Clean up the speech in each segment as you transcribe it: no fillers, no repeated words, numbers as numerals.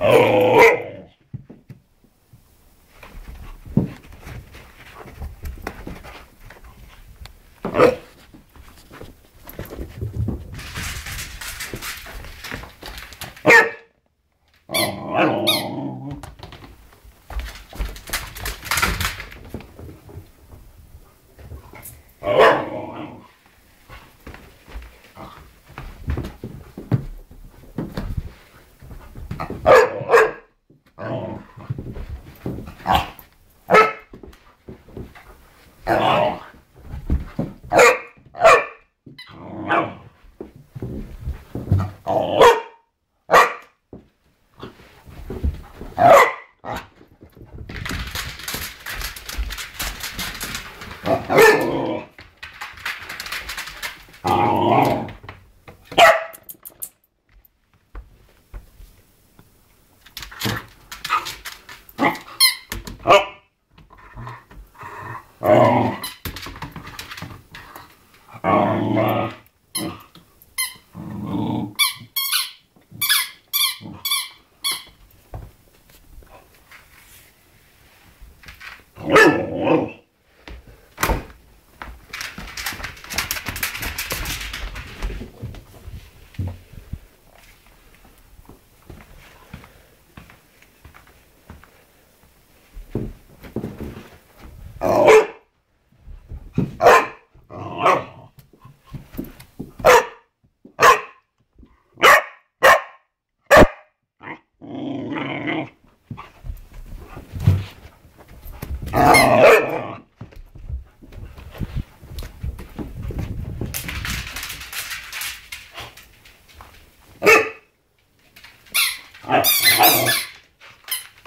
Oh!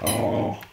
Oh.